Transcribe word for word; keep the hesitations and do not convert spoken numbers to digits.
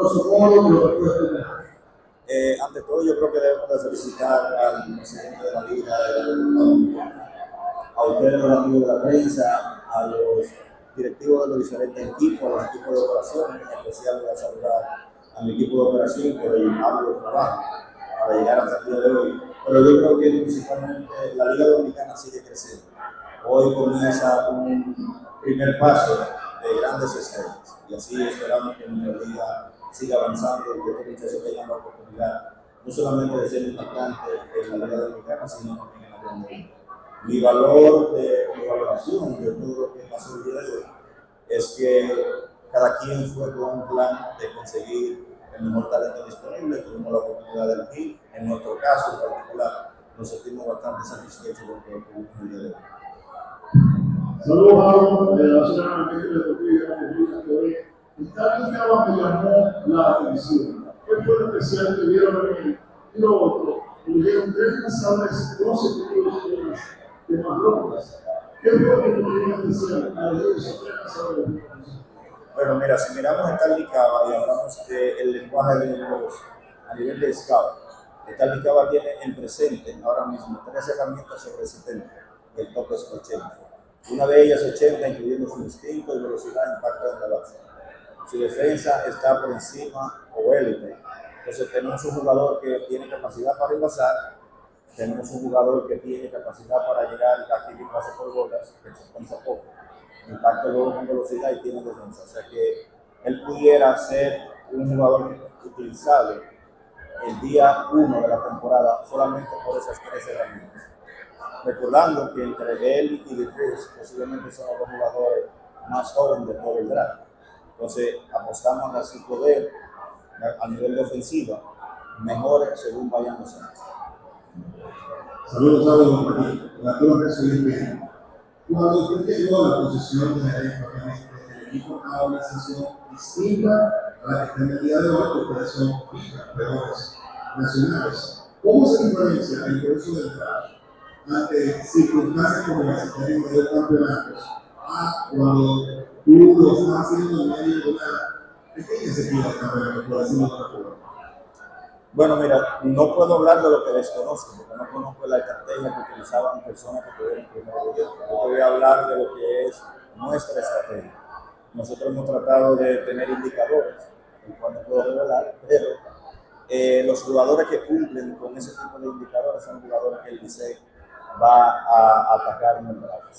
protocolo de lo que fue el penal? Eh, ante todo, yo creo que debemos de felicitar al presidente de la Liga, a ustedes los amigos de la prensa, a los directivos de los diferentes equipos, a los equipos de operaciones, en especial voy a saludar a mi equipo de operaciones por el amplio trabajo para llegar hasta el día de hoy. Pero yo creo que principalmente la Liga Dominicana sigue creciendo. Hoy comienza un primer paso de grandes estrellas y así esperamos que nuestra liga siga avanzando y que este muchacho tenga la oportunidad no solamente de ser impactante en la Liga Dominicana, sino también en la Gran Liga. Mi valor de mi valoración de todo lo que pasó el día de hoy es que cada quien fue con un plan de conseguir el mejor talento disponible, tuvimos la oportunidad de elegir. En nuestro caso en particular, nos sentimos bastante satisfechos con lo que tuvimos el día de hoy. Saludos a los de la zona de la República de hoy. Está en tema que llamó la atención. ¿Qué fue lo especial que vieron venir? Y lo otro, tuvieron tres lanzadores consecutivos de más locas. ¿Qué fue lo que tuvieron especial a ellos tres lanzadores? Bueno, mira, si miramos esta Licaba y hablamos del lenguaje de los a nivel de scout, esta Licaba tiene en presente ahora mismo tres herramientas sobre setenta y el tope es ochenta. Una de ellas ochenta, incluyendo su instinto y velocidad de impacto de la base. Su defensa está por encima o élite. Entonces tenemos un jugador que tiene capacidad para envasar, tenemos un jugador que tiene capacidad para llegar a adquirir pases por bolas, que se cansa poco, impacto luego con velocidad y tiene defensa. O sea que él pudiera ser un jugador utilizable el día uno de la temporada solamente por esas tres herramientas. Recordando que entre él y Defensa posiblemente son los jugadores más jóvenes de todo el draft. Entonces apostamos a su poder a nivel de ofensiva, mejor según vayan los años. Saludos a todos, la cruz recibir bien. Cuando usted llegó a la posición de gerente, obviamente el equipo ha una sensación distinta a la que está en el día de hoy, porque ustedes son campeones nacionales. ¿Cómo se diferencia el proceso del draft ante circunstancias como las que tenemos de campeonatos a cuando tú lo estás haciendo en medio de una pequeña sequía de campeonatos, por decirlo de otra forma? Bueno, mira, no puedo hablar de lo que desconozco, porque no conozco la estrategia que utilizaban personas que tuvieron primero que yo. Yo voy a hablar de lo que es nuestra estrategia. Nosotros hemos tratado de tener indicadores, en cuanto puedo revelar, pero eh, los jugadores que cumplen con ese tipo de indicadores son jugadores que el Licey va a atacar en el draft.